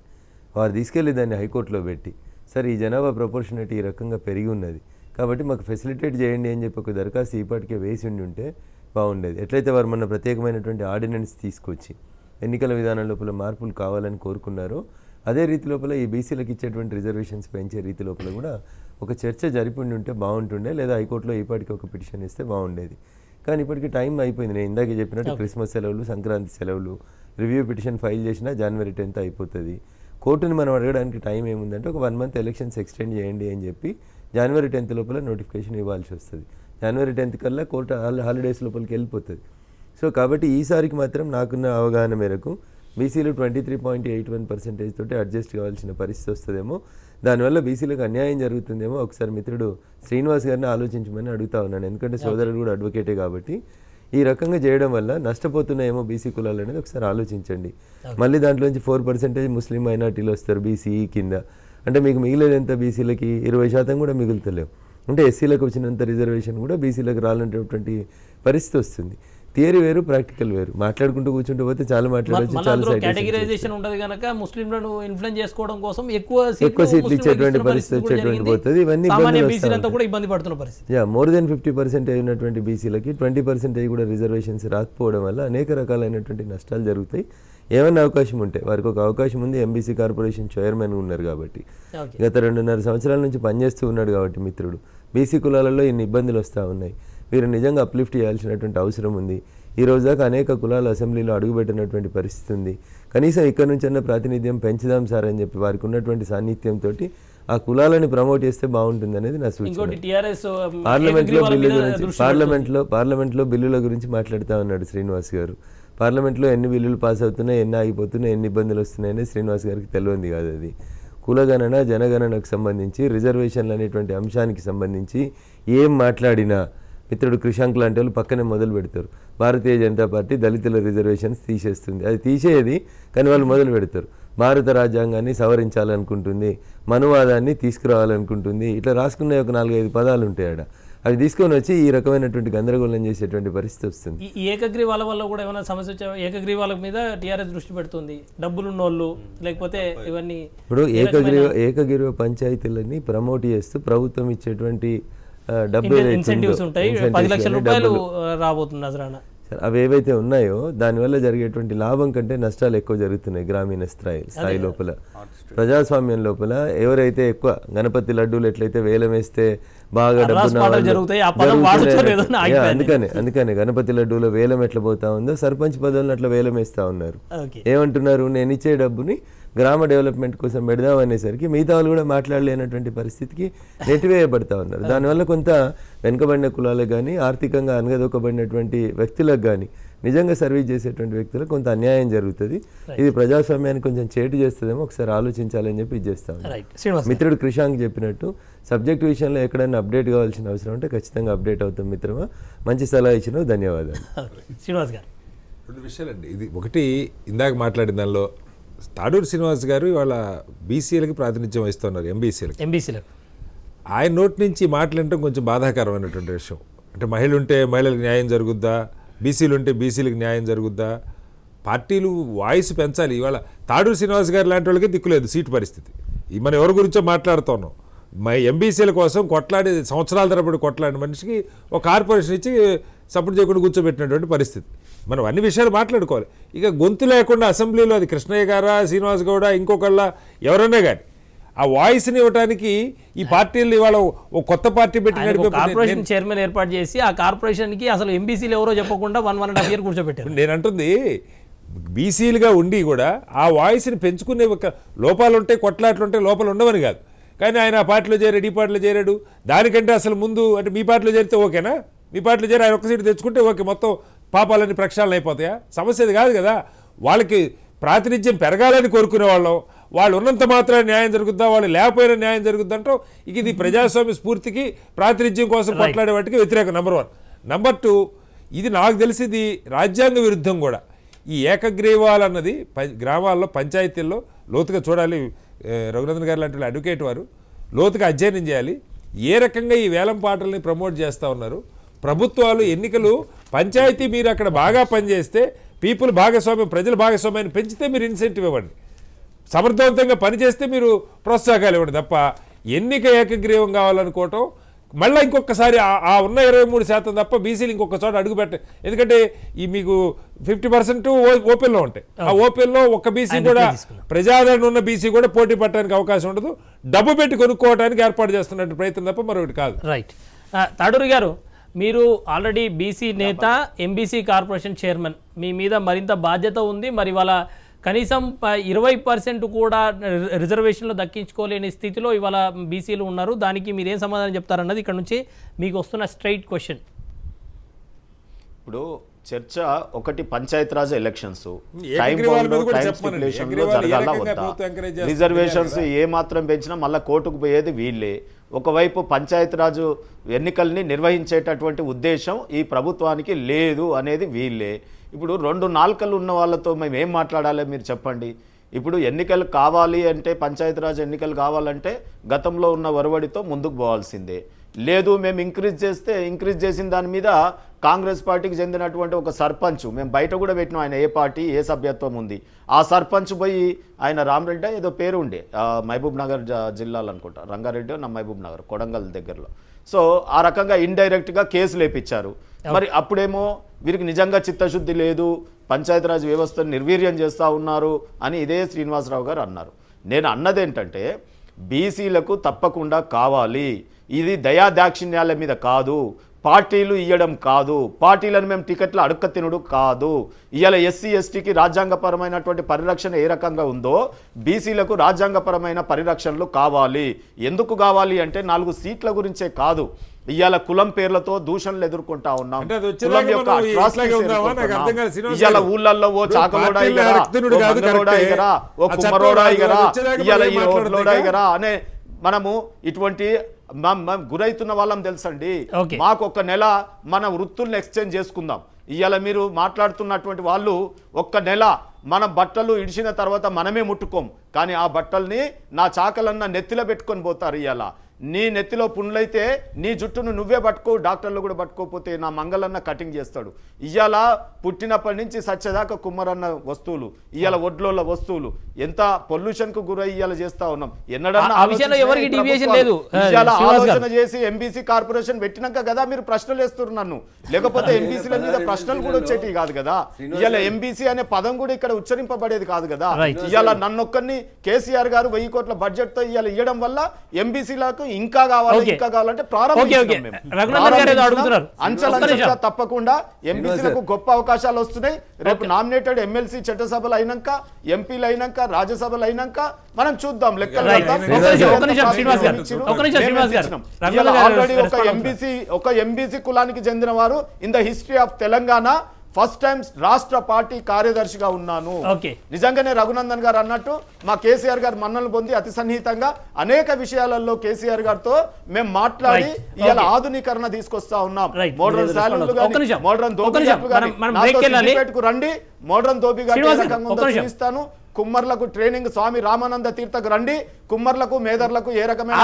వారు తీసుకెళ్లి దాన్ని హైకోర్టులో పెట్టి సరే ఈ జనాభా ప్రపోర్షనేట్ ఈ రకంగా పెరిగి ఉన్నది కాబట్టి మాకు ఫెసిలిటేట్ చేయండి అని చెప్పి ఒక దరఖాస్తు ఈపాటికే వేసి ఉంటే బాగుండేది. ఎట్లయితే వారు మన ప్రత్యేకమైనటువంటి ఆర్డినెన్స్ తీసుకొచ్చి ఎన్నికల విధానం లోపల మార్పులు కావాలని కోరుకున్నారో అదే రీతి లోపల ఈ బీసీలకు ఇచ్చేటువంటి రిజర్వేషన్స్ పెంచే రీతి లోపల కూడా ఒక చర్చ జరిపి ఉంటే బాగుంటుండే, లేదా హైకోర్టులో ఈపాటికి ఒక పిటిషన్ ఇస్తే బాగుండేది. కానీ ఇప్పటికీ టైం అయిపోయింది. నేను ఇందాక చెప్పినట్టు క్రిస్మస్ సెలవులు, సంక్రాంతి సెలవులు, రివ్యూ పిటిషన్ ఫైల్ చేసినా జనవరి 10 అయిపోతుంది. కోర్టుని మనం అడగడానికి టైం ఏముందంటే ఒక 1 month ఎలక్షన్స్ ఎక్స్టెండ్ చేయండి అని చెప్పి జనవరి 10 లోపల నోటిఫికేషన్ ఇవ్వాల్సి వస్తుంది. జనవరి 10 కల్లా కోర్టు హాలిడేస్ లోపలికి వెళ్ళిపోతుంది. సో కాబట్టి ఈసారికి మాత్రం నాకున్న అవగాహన మేరకు బీసీలు 23.81% తోటి అడ్జస్ట్ కావాల్సిన పరిస్థితి వస్తుందేమో, దానివల్ల బీసీలకు అన్యాయం జరుగుతుందేమో ఒకసారి మిత్రుడు శ్రీనివాస్ గారిని ఆలోచించమని అడుగుతా ఉన్నాను. ఎందుకంటే సోదరుడు కూడా అడ్వకేటే కాబట్టి ఈ రకంగా చేయడం వల్ల నష్టపోతున్నాయేమో బీసీ కులాలు అనేది ఒకసారి ఆలోచించండి. మళ్ళీ దాంట్లోంచి 4% ముస్లిం మైనార్టీలు వస్తారు బీసీఈ కింద, అంటే మీకు మిగిలేదంత బీసీలకి 20% కూడా మిగులుతలేవు. అంటే ఎస్సీలకు వచ్చినంత రిజర్వేషన్ కూడా బీసీలకు రాలంటటువంటి పరిస్థితి వస్తుంది. థియరీ వేరు, ప్రాక్టికల్ వేరు. మాట్లాడుకుంటూ కూర్చుంటూ పోతే చాలా మాట్లాడవచ్చు. కేటగిరైజేషన్ ఉండదు కనుక ముస్లింలను ఇన్ఫ్లుయెన్స్ చేసుకోవడం కోసం ఎక్కువ సీట్లు ఇచ్చేటువంటి పరిస్థితి వచ్చేటువంటి పోతుంది. ఇవన్నీ ఇబ్బంది పడుతున్న పరిస్థితి. మోర్ దెన్ 50% ఉన్నటువంటి బీసీలకి 20% కూడా రిజర్వేషన్స్ రాకపోవడం వల్ల అనేక రకాలైనటువంటి నష్టాలు జరుగుతాయి. ఏమైనా అవకాశం ఉంటే వారికి ఒక అవకాశం ఉంది. ఎంబీసీ కార్పొరేషన్ చైర్మన్ ఉన్నారు కాబట్టి, గత 2.5 సంవత్సరాల నుంచి పనిచేస్తూ ఉన్నాడు కాబట్టి మిత్రుడు, బీసీ కులాలలో ఇన్ని ఇబ్బందులు వస్తూ ఉన్నాయి, వీరు నిజంగా అప్లిఫ్ట్ చేయాల్సినటువంటి అవసరం ఉంది. ఈ రోజు దాకా అనేక కులాల అసెంబ్లీలో అడుగుపెట్టినటువంటి పరిస్థితి ఉంది. కనీసం ఇక్కడ నుంచైనా ప్రాతినిధ్యం పెంచుదాం సార్ అని చెప్పి వారికి ఉన్నటువంటి సాన్నిధ్యంతో ఆ కులాలని ప్రమోట్ చేస్తే బాగుంటుంది అనేది నా సూచన. పార్లమెంట్లో బిల్లుల గురించి మాట్లాడుతూ ఉన్నాడు శ్రీనివాస్ గారు. పార్లమెంట్లో ఎన్ని బిల్లులు పాస్ అవుతున్నాయి, ఎన్ని ఆగిపోతున్నాయి, ఎన్ని ఇబ్బందులు వస్తున్నాయని శ్రీనివాస్ గారికి తెలియంది కాదు. అది కులగణన జనగణనకు సంబంధించి రిజర్వేషన్లు అనేటువంటి అంశానికి సంబంధించి ఏం మాట్లాడినా మిత్రుడు క్రిషాంక్ లాంటి వాళ్ళు పక్కనే మొదలు పెడతారు. భారతీయ జనతా పార్టీ దళితుల రిజర్వేషన్స్ తీసేస్తుంది, అది తీసేది కానీ వాళ్ళు మొదలు పెడతారు. భారత రాజ్యాంగాన్ని సవరించాలనుకుంటుంది, మనువాదాన్ని తీసుకురావాలనుకుంటుంది, ఇట్లా రాసుకునే ఒక 4-5 పదాలు ఉంటాయి ఆడ. అవి తీసుకొని వచ్చి ఈ రకమైనటువంటి గందరగోళం చేసేటువంటి పరిస్థితి వస్తుంది. ఈ ఏకగ్రీవాల వల్ల కూడా ఏమైనా సమస్య వచ్చే, ఏకగ్రీవాల మీద టీఆర్ఎస్ దృష్టి పెడుతుంది, డబ్బులున్న వాళ్ళు లేకపోతే ఇవన్నీ. ఇప్పుడు ఏకగ్రీవ పంచాయతీలని ప్రమోట్ చేస్తూ ప్రభుత్వం ఇచ్చేటువంటి డబ్బులు, ఇన్సెంటివ్స్ ఉంటాయి, 10 లక్షల రూపాయలు రాబోతుంది. సరే అవి ఏవైతే ఉన్నాయో దానివల్ల జరిగేటువంటి లాభం కంటే నష్టాలు ఎక్కువ జరుగుతున్నాయి. గ్రామీణ స్థాయి లోపల ప్రజాస్వామ్యం లోపల ఎవరైతే ఎక్కువ గణపతి లడ్డూలు ఎట్లయితే వేలం వేస్తే బాగా అందుకనే గణపతి లడ్డూలో వేలం ఎట్లా పోతా ఉందో సర్పంచ్ పదవులను అట్లా వేలం వేస్తా ఉన్నారు. ఏమంటున్నారు, నేను ఇచ్చే డబ్బుని గ్రామ డెవలప్మెంట్ కోసం పెడదాం అనేసరికి మిగతా వాళ్ళు కూడా మాట్లాడలేనటువంటి పరిస్థితికి నెట్టివేయబడతా ఉన్నారు. దానివల్ల కొంత వెనుకబడిన కులాలకు కానీ ఆర్థికంగా అనగదొక్కబడినటువంటి వ్యక్తులకు కానీ నిజంగా సర్వీస్ చేసేటువంటి వ్యక్తులకు కొంత అన్యాయం జరుగుతుంది. ఇది ప్రజాస్వామ్యాన్ని కొంచెం చేటు చేస్తుందేమో ఒకసారి ఆలోచించాలని చెప్పి ఇది చేస్తా ఉన్నాను. మిత్రుడు క్రిషాంక్ చెప్పినట్టు సబ్జెక్ట్ విషయంలో ఎక్కడైనా అప్డేట్ కావాల్సిన అవసరం ఉంటే ఖచ్చితంగా అప్డేట్ అవుతాం మిత్రమా. మంచి సలహా ఇచ్చినావు, ధన్యవాదాలు శ్రీనివాస్ గారు. రెండు విషయాలండి, ఇది ఒకటి ఇందాక మాట్లాడిన దానిలో తాడూరు శ్రీనివాస్ గారు ఇవాళ బీసీలకి ప్రాతినిధ్యం వహిస్తున్నారు, ఎంబీసీలకు. ఆయన నోటి నుంచి మాట్లాడటం కొంచెం బాధాకరమైనటువంటి విషయం. అంటే మహిళలు ఉంటే మహిళలకు న్యాయం జరుగుద్దా, బీసీలు ఉంటే బీసీలకు న్యాయం జరుగుద్దా? పార్టీలు వాయిస్ పెంచాలి. ఇవాళ తాడూరు శ్రీనివాస్ గారు లాంటి వాళ్ళకి దిక్కులేదు సీటు పరిస్థితి. మనం ఎవరి గురించో మాట్లాడుతున్నాం, ఎంబీసీల కోసం కొట్లాడి సంవత్సరాల తరబడి కొట్లాడిన మనిషికి ఒక కార్పొరేషన్ ఇచ్చి సపోర్ట్ చేయకుండా కూర్చోబెట్టినటువంటి పరిస్థితి. మనం అన్ని విషయాలు మాట్లాడుకోవాలి. ఇక గొంతు లేకుండా అసెంబ్లీలో అది కృష్ణయ్య గారా, శ్రీనివాస్ గౌడ, ఇంకొకళ్ళ ఎవరన్నా కానీ ఆ వాయిస్ని ఇవ్వడానికి ఈ పార్టీలు ఇవాళ కొత్త పార్టీ పెట్టి కార్పొరేషన్ చైర్మన్ ఏర్పాటు చేసి ఆ కార్పొరేషన్కి అసలు ఎంబీసీలు ఎవరో చెప్పకుండా 1.5 years కూర్చోబెట్టారు. నేను అంటుంది బీసీలుగా ఉండి కూడా ఆ వాయిస్ని పెంచుకునే లోపాలు ఉంటాయి, కొట్లాట్లు ఉంటాయి, లోపాలు ఉండవని కాదు. కానీ ఆయన ఆ పార్టీలో చేరాడు, ఈ పార్టీలో చేరాడు. దానికంటే అసలు ముందు అంటే మీ పార్టీలో చేరితే ఓకేనా, మీ పార్టీలో చేరి ఆయన ఒక్క సీటు తెచ్చుకుంటే ఓకే మొత్తం పాపాలన్నీ ప్రక్షాళన అయిపోతాయా? సమస్య అది కాదు కదా. వాళ్ళకి ప్రాతినిధ్యం పెరగాలని కోరుకునే వాళ్ళం, వాళ్ళు ఉన్నంత మాత్రం న్యాయం జరుగుద్దా, వాళ్ళు లేకపోయినా న్యాయం జరుగుద్దంటూ ఇక ఇది ప్రజాస్వామ్య స్ఫూర్తికి ప్రాతినిధ్యం కోసం మాట్లాడే వాటికి వ్యతిరేకం. నెంబర్ 1. నెంబర్ 2, ఇది నాకు తెలిసింది రాజ్యాంగ విరుద్ధం కూడా. ఈ ఏకగ్రీవాలన్నది గ్రామాల్లో పంచాయతీల్లో లోతుగా చూడాలి. రఘునందన్ గారు లాంటి అడ్వకేట్ వారు లోతుగా అధ్యయనం చేయాలి. ఏ రకంగా ఈ వేలం పాటల్ని ప్రమోట్ చేస్తూ ఉన్నారు ప్రభుత్వాలు, ఎన్నికలు, పంచాయతీ. మీరు అక్కడ బాగా పనిచేస్తే పీపుల్ భాగస్వామ్యం, ప్రజల భాగస్వామ్యాన్ని పెంచితే మీరు ఇన్సెంటివ్ ఇవ్వండి, సమర్థవంతంగా పనిచేస్తే మీరు ప్రోత్సాహకాలు ఇవ్వండి తప్ప ఎన్నిక ఏకగ్రీవం కావాలనుకోవటం. మళ్ళీ ఇంకొకసారి ఆ ఉన్న 23% తప్ప బీసీలు ఇంకొక చోట అడుగుపెట్ట. ఎందుకంటే ఈ మీకు 50% ఓపెన్లో ఉంటాయి. ఆ ఓపెన్లో ఒక్క బీసీ కూడా, ప్రజాదరణ ఉన్న బీసీ కూడా పోటీ పట్టడానికి అవకాశం ఉండదు. డబ్బు పెట్టి కొనుక్కోవడానికి ఏర్పాటు చేస్తున్నట్టు ప్రయత్నం తప్ప మరొకటి కాదు. రైట్ తాడూరి గారు, మీరు ఆల్రెడీ బీసీ నేత, ఎంబీసీ కార్పొరేషన్ చైర్మన్, మీ మీద మరింత బాధ్యత ఉంది. మరి వాళ్ళ కనీసం 20% కూడా రిజర్వేషన్లు దక్కించుకోలేని స్థితిలో ఇవాళ బీసీలు ఉన్నారు. దానికి మీరేం సమాధానం చెప్తారన్నది ఇక్కడ నుంచి మీకు వస్తున్న స్ట్రైట్ క్వశ్చన్. ఇప్పుడు చర్చ ఒకటి పంచాయతీరాజ్ ఎలక్షన్స్ రిజర్వేషన్స్ ఏ మాత్రం పెంచినా మళ్ళీ కోర్టుకు పోయేది వీళ్ళే. ఒకవైపు పంచాయతీరాజు ఎన్నికల్ని నిర్వహించేటటువంటి ఉద్దేశం ఈ ప్రభుత్వానికి లేదు అనేది వీళ్ళే. ఇప్పుడు 2 నాలుకలు ఉన్న వాళ్ళతో మేము ఏం మాట్లాడాలి మీరు చెప్పండి. ఇప్పుడు ఎన్నికలు కావాలి అంటే, పంచాయతీరాజ్ ఎన్నికలు కావాలంటే గతంలో ఉన్న ఒరవడితో ముందుకు పోవాల్సిందే. లేదు మేము ఇంక్రీజ్ చేసిన దాని మీద కాంగ్రెస్ పార్టీకి చెందినటువంటి ఒక సర్పంచ్, మేము బయట కూడా పెట్టినాం ఆయన ఏ పార్టీ ఏ సభ్యత్వం ఉంది, ఆ సర్పంచ్ పోయి ఆయన రామరెడ్డి ఏదో పేరు ఉండే మహబూబ్ నగర్ జిల్లాలో అనుకుంటా, రంగారెడ్డి నా మహబూబ్ నగర్ కొడంగల్ దగ్గరలో, సో ఆ రకంగా ఇండైరెక్ట్గా కేసు లేపించారు. మరి అప్పుడేమో వీరికి నిజంగా చిత్తశుద్ధి లేదు, పంచాయతీరాజ్ వ్యవస్థను నిర్వీర్యం చేస్తూ ఉన్నారు అని ఇదే శ్రీనివాసరావు గారు అన్నారు. నేను అన్నది ఏంటంటే బీసీలకు తప్పకుండా కావాలి, ఇది దయా దాక్షిణ్యాల మీద కాదు, పార్టీలు ఇవ్వడం కాదు, పార్టీలను మేము టికెట్లు అడుక్క తినడం కాదు. ఇవాళ ఎస్సీ ఎస్టీకి రాజ్యాంగపరమైనటువంటి పరిరక్షణ ఏ రకంగా ఉందో బీసీలకు రాజ్యాంగపరమైన పరిరక్షణలు కావాలి. ఎందుకు కావాలి అంటే 4 సీట్ల గురించే కాదు, ఇవాళ కులం పేర్లతో దూషణలు ఎదుర్కొంటా ఉన్నాం. ఇవాళ ఊళ్ళల్లో ఓ చాకలోడాయిగరా, ఓ కుమ్మరోడాయిగరా, ఇవాళ ఈ ఓడాయిగరా అనే మనము ఇటువంటి గురైతున్న వాళ్ళం తెలుసండి. మాకు ఒక్క నెల మన వృత్తుల్ని ఎక్స్చేంజ్ చేసుకుందాం. ఇవాళ మీరు మాట్లాడుతున్నటువంటి వాళ్ళు ఒక్క నెల మన బట్టలు ఇడిచిన తర్వాత మనమే ముట్టుకోం, కానీ ఆ బట్టల్ని నా చాకలన్న నెత్తిలో పెట్టుకొని పోతారు. ఇవాళ నీ నెత్తిలో పుండ్లైతే నీ జుట్టును నువ్వే పట్టుకో, డాక్టర్లు కూడా పట్టుకోపోతే నా మంగళన్న కటింగ్ చేస్తాడు. ఇవాళ పుట్టినప్పటి నుంచి సచ్చదాకా కుమ్మరన్న వస్తువులు, ఇవాళ వడ్లోళ్ళ వస్తువులు, ఎంత పొల్యూషన్కు గురై ఇవాళ చేస్తా ఉన్నాం. ఎన్నడన్నా ఆలోచన చేసి ఎంబీసీ కార్పొరేషన్ పెట్టినాక కదా మీరు ప్రశ్నలు వేస్తున్నారు నన్ను, లేకపోతే ఎంబీసీల మీద ప్రశ్నలు కూడా వచ్చేటివి కాదు కదా. ఇవాళ ఎంబీసీ అనే పదం కూడా ఇక్కడ ఉచ్చరింపబడేది కాదు కదా. ఇవాళ నన్నొక్కరిని కేసీఆర్ గారు 1000 కోట్ల బడ్జెట్తో ఇవాళ ఇవ్వడం వల్ల ఎంబీసీలకు ఇంకా కావాలి ఇంకా కావాలంటే ప్రారంభించారు. అంచెలంచెలుగా తప్పకుండా ఎంబీసీలకు గొప్ప అవకాశాలు వస్తున్నాయి. రేపు నామినేటెడ్ ఎమ్మెల్సీ చట్టసభలు అయినాక, ఎంపీలు అయినాక, రాజ్యసభలు అయినాక మనం చూద్దాం లెక్కలు. ఆల్రెడీ ఒక ఎంబీసీ కులానికి చెందిన వారు in the history of Telangana first time రాష్ట్ర పార్టీ కార్యదర్శిగా ఉన్నాను. నిజంగానే రఘునందన్ గారు అన్నట్టు మా కేసీఆర్ గారు మన్నలు పొంది అతి సన్నిహితంగా అనేక విషయాలలో కేసీఆర్ గారితో మేము మాట్లాడి ఇలా ఆధునీకరణ తీసుకొస్తా ఉన్నాం. మోడ్రన్ శాలరీలు కానీ, మోడ్రన్ దోబీ గారు రండి, మోడ్రన్ దోబీ గారు ఇస్తాను. కుమ్మర్లకు ట్రైనింగ్ స్వామి రామానంద తీర్థకు రండి. కుమ్మర్లకు మేదర్లకు ఏ రకమైన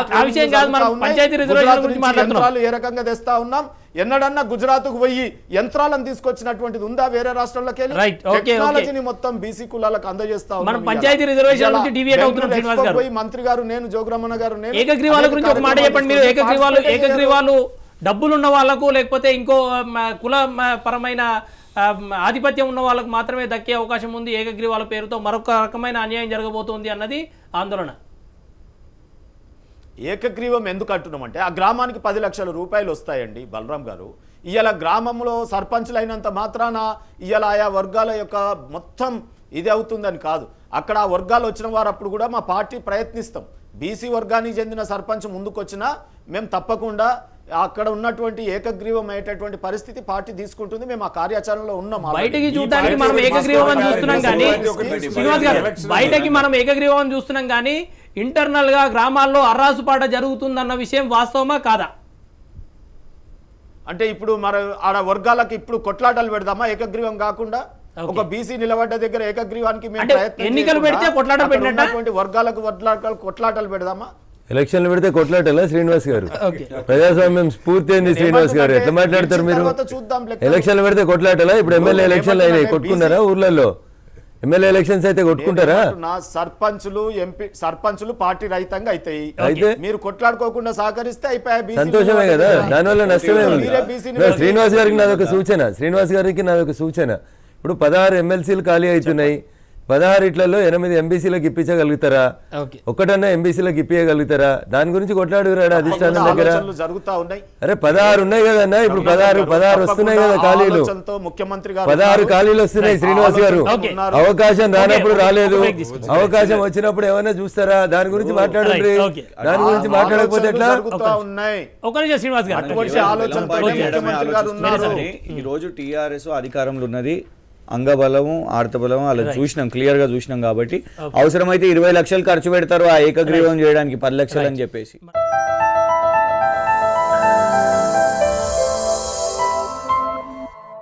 ఏ రకంగా తెస్తా ఉన్నాం. ఎన్నడన్నా గుజరాత్కు పోయి యంత్రాలను తీసుకొచ్చినటువంటిది ఉందా వేరే రాష్ట్రాల్లోకి? టెక్నాలజీని మొత్తం బీసీ కులాలకు అందజేస్తా ఉన్నాం. మంత్రి గారు నేను, జోగురామన్న గారు నేను, డబ్బులున్న వాళ్లకు లేకపోతే ఇంకో కుల పరమైన ఆధిపత్యం ఉన్న వాళ్ళకు మాత్రమే దక్కే అవకాశం ఉంది. ఏకగ్రీవాల పేరుతో మరొక రకమైన అన్యాయం జరగబోతోంది అన్నది ఆందోళన. ఏకగ్రీవం ఎందుకు అంటున్నామంటే ఆ గ్రామానికి 10 లక్షల రూపాయలు వస్తాయండి బలరాం గారు. ఇవాళ గ్రామంలో సర్పంచ్లైనంత మాత్రాన ఇవాళ ఆయా వర్గాల యొక్క మొత్తం ఇది అవుతుందని కాదు. అక్కడ ఆ వర్గాలు వచ్చిన వారు అప్పుడు కూడా మా పార్టీ ప్రయత్నిస్తాం. బీసీ వర్గానికి చెందిన సర్పంచ్ ముందుకొచ్చినా మేము తప్పకుండా అక్కడ ఉన్నటువంటి ఏకగ్రీవం అయ్యేటటువంటి పరిస్థితి పార్టీ తీసుకుంటుంది. మేము ఆ కార్యాచరణలో ఉన్నాం. బయటకి చూడడానికి మనం ఏకగ్రీవం అని చూస్తున్నాం కానీ శ్రీనివాస్ గారు, బయటకి మనం ఏకగ్రీవం అని చూస్తున్నాం కానీ ఇంటర్నల్ గా గ్రామాల్లో అర్రాసుపాట జరుగుతుందన్న విషయం వాస్తవమా కాదా? అంటే ఇప్పుడు మన ఆడ వర్గాలకు ఇప్పుడు కొట్లాటలు పెడదామా ఏకగ్రీవం కాకుండా? ఒక బీసీ నిలబడ్డ దగ్గర ఏకగ్రీవానికి ఎన్నికలు పెడితే కొట్లాట పెట్టినటువంటి వర్గాలకు కొట్లాటలు పెడదామా? ఎలక్షన్లు పెడితే కొట్లాటలా శ్రీనివాస్ గారు? ప్రజాస్వామ్యం స్ఫూర్తి అయింది శ్రీనివాస్ గారు, ఎట్లా మాట్లాడతారు మీరు? ఎలక్షన్లు పెడితే కొట్లాటలా? ఇప్పుడు ఎమ్మెల్యే ఎలక్షన్లు అయినాయి, కొట్టుకున్నారా ఊర్లలో? ఎమ్మెల్యే ఎలక్షన్స్ అయితే కొట్టుకుంటారా? సర్పంచులు, ఎంపీ సర్పంచులు పార్టీ రహితంగా అయితాయి. అయితే మీరు కొట్లాడుకోకుండా సహకరిస్తే అయిపోయాయి, సంతోషమే కదా. దానివల్ల నష్టమే ఉంది. శ్రీనివాస్ గారికి నాదొక సూచన, ఇప్పుడు 16 ఎమ్మెల్సీలు ఖాళీ అవుతున్నాయి. 16 ఇట్లలో 8 ఎంబీసీలకు ఇప్పించగలుగుతారా? ఒకటన్నా ఎంబీసీలకు ఇప్పించగలుగుతారా? దాని గురించి కొట్లాడుగురాడు అధిష్టానం దగ్గర. అరే 16 ఉన్నాయి కదన్నా, ఇప్పుడు 16 వస్తున్నాయి కదా ఖాళీలు. 16 ఖాళీలు వస్తున్నాయి శ్రీనివాస్ గారు. అవకాశం రానప్పుడు రాలేదు, అవకాశం వచ్చినప్పుడు ఏమైనా చూస్తారా? దాని గురించి మాట్లాడండి. దాని గురించి మాట్లాడకపోతే ఎట్లా? ఈ రోజు టీఆర్ఎస్ అధికారంలో ఉన్నది, అంగబలము ఆర్థబలము అలా చూసినాం, క్లియర్గా చూసినాం. కాబట్టి అవసరమైతే 20 లక్షలు ఖర్చు పెడతారు ఆ ఏకగ్రీవం చేయడానికి, 10 లక్షలు అని చెప్పేసి.